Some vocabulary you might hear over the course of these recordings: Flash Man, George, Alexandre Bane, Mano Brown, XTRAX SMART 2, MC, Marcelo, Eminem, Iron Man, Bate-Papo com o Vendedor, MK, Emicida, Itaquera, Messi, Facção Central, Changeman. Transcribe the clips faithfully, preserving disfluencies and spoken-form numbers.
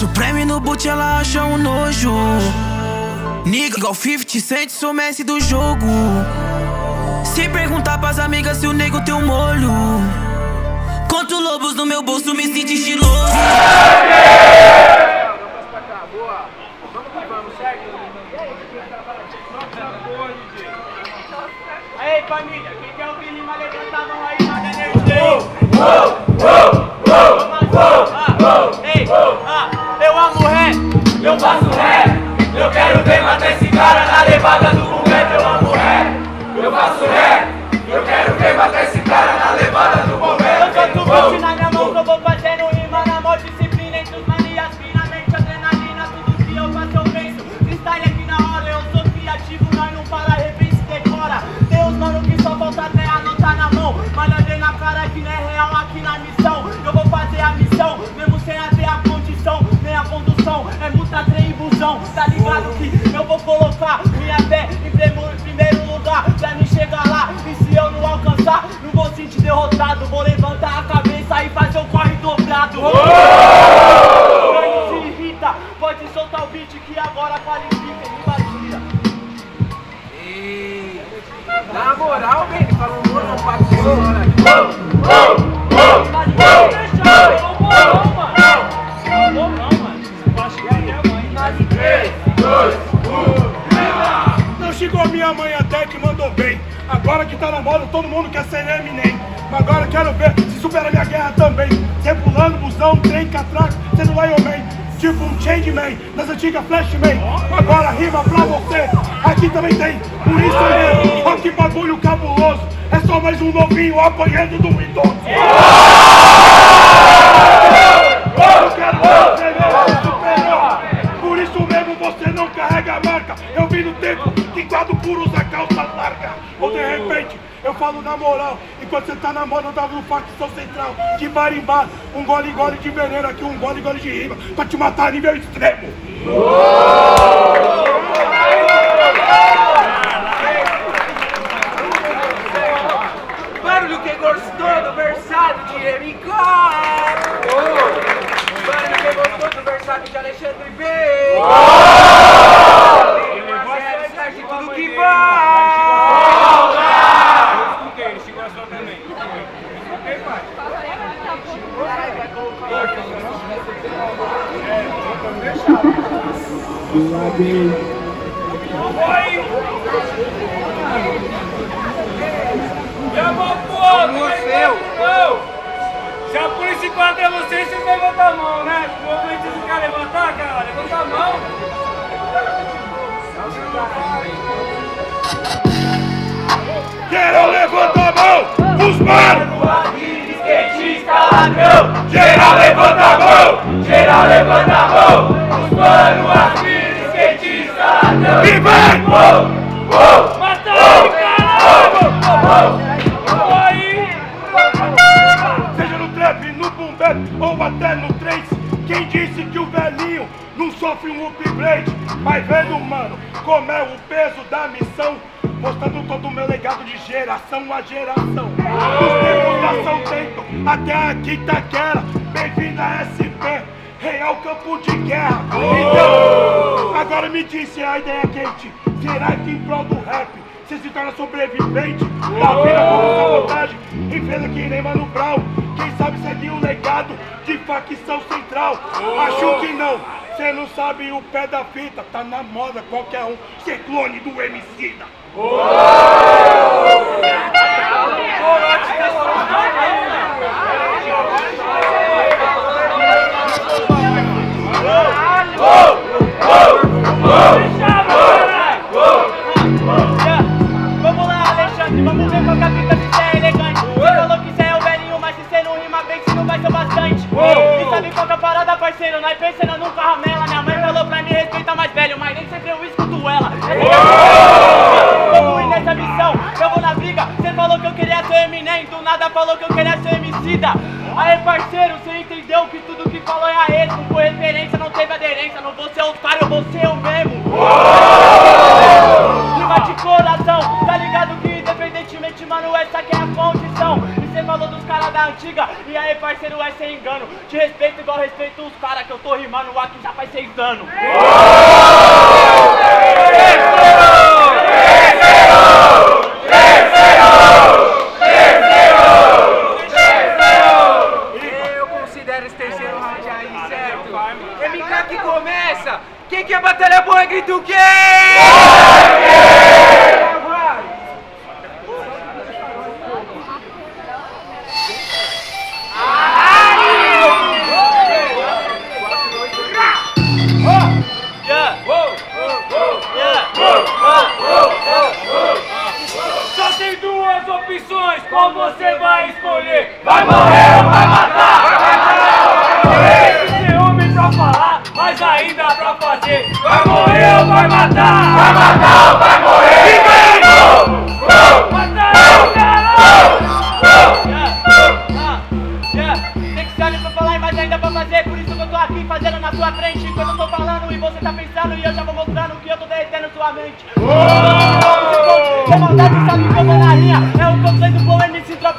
Supreme no boot, ela acha um nojo. Nigga igual fifty cent, sou Messi do jogo. Se perguntar pras amigas se o nego tem um molho. Quanto lobos no meu bolso, me senti estiloso. Aí família, quem quer ouvir rima, levanta a mão aí, manda nego três. Eu amo rap, eu faço rap. Eu quero ver matar esse cara na levada do momento. Eu amo rap, eu faço rap. Eu quero ver matar esse cara na levada do momento. Eu canto bote na minha mão, eu vou fazendo rima na maior disciplina. Entre os manias, finalmente adrenalina. Tudo que eu faço eu penso, freestyle aqui na hora. Eu sou criativo, nós não para, repente decora. Tem uns mano que só falta até anotar na mão. Mas eu dei na cara que não é real aqui na missão. Eu vou fazer a missão, mesmo sem até a condição. Nem a condução, é muita atribuição. Tá ligado que eu vou colocar minha fé em primeiro lugar pra me chegar lá. E se eu não alcançar, não vou sentir derrotado. Vou levantar a cabeça e fazer o corre dobrado. Não se irrita, pode soltar o beat que agora qualifica e imagina. E... na moral, velho, falou um não passou. Não chegou minha mãe até que mandou bem. Agora que tá na moda, todo mundo quer ser Eminem. Mas agora quero ver se supera minha guerra também. Cê pulando, busão, trem, catraca, cê no Iron Man. Tipo um Changeman, nas antigas Flash Man. Agora rima pra você, aqui também tem. Por isso mesmo, ó que bagulho cabuloso. É só mais um novinho apanhando do idoso. Eu quero ver você superior. Por isso mesmo você não carrega a marca. Eu vi no tempo que quadro puro usa calça larga. Ou de repente, eu falo na moral. Enquanto você tá na moda, eu tava no Facção Central. De bar em bar, um gole gole de veneno aqui, um gole gole de rima. Pra te matar a nível extremo. Barulho que gostou do versado de M K. Gostou do versátil de Alexandre Bane? Ele levou a sério, sai de tudo que vai! Eu escutei, ele chegou a sua também. Escutei, pai. Já voltou, não é? Se a polícia enquadra vocês, vocês levantam a mão, né? O movimento não quer levantar, cara? Levanta a mão! Geral, levanta a mão! Os manos! Skatista, ladrão! Geral, levanta a mão! Geral, levanta a mão! Os manos, aqui, skatista, ladrão! E vai! Oh, oh, mata ele, caralho! Ou até no três. Quem disse que o velhinho não sofre um upgrade? Mas vendo, mano, como é o peso da missão, mostrando todo o meu legado de geração a geração. Os tempos da São Tempo até aqui Itaquera. Bem-vindo a S P, real campo de guerra. Então, agora me disse a ideia quente. Será que em prol do rap você se torna sobrevivente? Da vida como sabotagem, enfrenta que nem Mano Brown. Quem sabe seguir o legado de Facção Central? Acho que não, cê não sabe o pé da fita. Tá na moda qualquer um ser clone do Emicida. Vamos ver qual que a fita, se cê é elegante. Você falou que cê é o velhinho, mas se cê não rima bem, cê não vai ser bastante. E, e sabe qual que é a parada, parceiro? Nós pensando num carramela. Minha mãe falou pra me respeitar mais velho, mas nem sempre eu escuto ela. Eu vou nessa missão, eu vou na briga. Cê falou que eu queria ser Eminem, do nada falou que eu queria ser Emicida. Aê parceiro, cê entendeu que tudo que falou é a ex. Não foi referência, não teve aderência. Não vou ser otário, eu vou ser eu mesmo. Rima de coração, tá ligado que mano, essa que é a condição. E cê falou dos caras da antiga. E aí, parceiro, parceiro, é sem engano. Te respeito igual respeito os caras que eu tô rimando aqui já faz seis anos. Eu considero esse terceiro round aí, certo? M K que começa. Quem quer batalha boa, grita o quê? Qual você vai escolher? Vai morrer ou vai matar? Vai matar ou vai morrer? Tem ciúme pra falar, mas ainda pra fazer. Vai morrer ou vai matar? Vai matar ou vai morrer? E vai de novo! Matar ou tem que ser olhar pra falar, mas ainda pra fazer. Por isso que eu tô aqui fazendo na sua frente. Enquanto eu tô falando e você tá pensando, e eu já vou mostrando que eu tô derretendo sua mente. Tem vontade de saber como é na linha.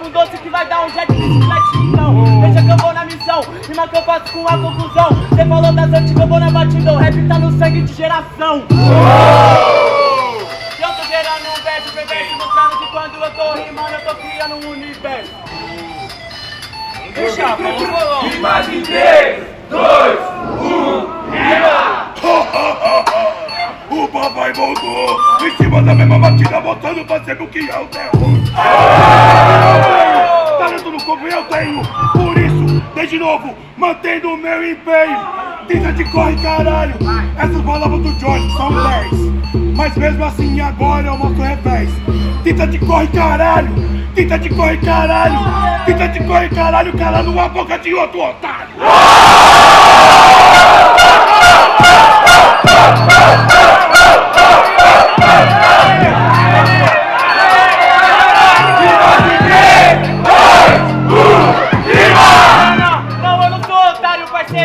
Um doce que vai dar um jet de bicicleta, então deixa que eu vou na missão, rima que eu faço com a confusão. Cê falou das antigas, eu vou na batida, o rap tá no sangue de geração. Uou! Eu tô gerando um verso perverso, mostrando que quando eu tô rimando eu tô criando um universo. Deixa eu ver, imagem em três, dois, um, rima! O papai voltou, em cima da mesma batida, botando pra ser o que é o terror. Eu tenho, por isso, desde novo, mantendo o meu empenho. Tenta de corre, caralho. Essas palavras do George são dez, mas mesmo assim agora eu mostro o revés. Tenta de corre, caralho. Tenta de corre, caralho. Tenta de corre, caralho, calando a boca de outro otário.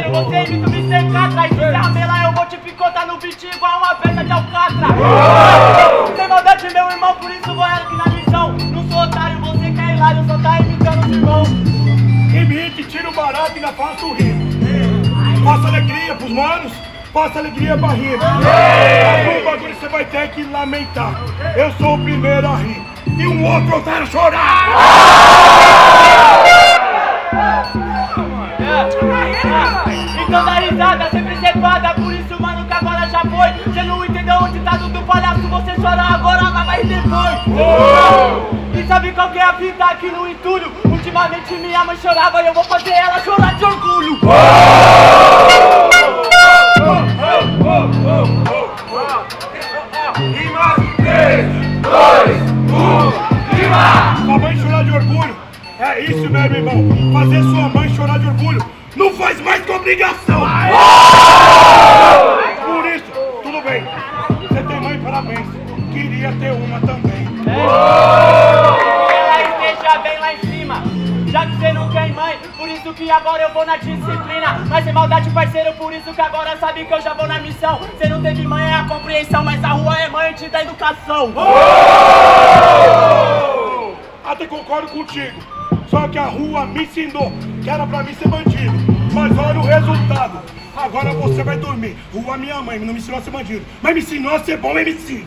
Você imita o B C K, traz Isabela, eu vou te picotar no beat igual uma peça de alcatra. Sem maldade, meu irmão, por isso vou finalizar. Não sou otário, você que é hilário, só tá imitando os irmãos. Imite, tira o barato e ainda faço o rimo. Faça alegria pros manos, faça alegria pra rima. Algum bagulho você vai ter que lamentar. Eu sou o primeiro a rir e um outro otário chorar. Então dá risada, sempre cepada. Por isso, mano, que agora já foi. Você não entendeu o ditado do palhaço. Você chora agora, mas vai depois. Oh! E sabe qual que é a vida aqui no entulho? Ultimamente minha mãe chorava e eu vou fazer ela chorar de orgulho. Oh! Oh! Oh! Oh! Oh! Oh! É isso mesmo, irmão. Fazer sua mãe chorar de orgulho não faz mais que obrigação. Por isso, tudo bem. Você tem mãe, parabéns. Queria ter uma também. Ela esteja bem lá em cima. Já que você não tem mãe, por isso que agora eu vou na disciplina. Mas sem maldade, parceiro, por isso que agora sabe que eu já vou na missão. Você não teve mãe, é a compreensão, mas a rua é mãe te dá educação. Até concordo contigo, só que a rua me ensinou que era pra mim ser bandido. Mas olha o resultado, agora você vai dormir. Rua minha mãe não me ensinou a ser bandido, mas me ensinou a ser bom M C.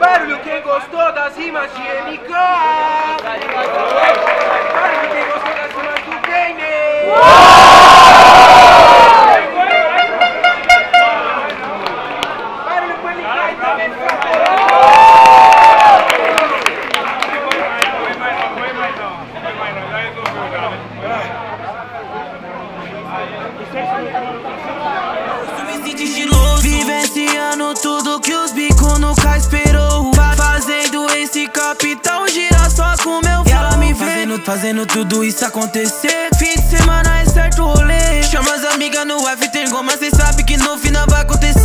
Barulho quem gostou das rimas de M K. Barulho quem gostou das rimas do Bane. Barulho com M K e também do Caterão. Os suicides de luz vivenciando tudo que os bico nunca esperou. Capitão gira só com meu flow. Ela me vendo, fazendo tudo isso acontecer. Fim de semana é certo rolê. Chama as amigas no after, mas cê sabe que no final vai acontecer.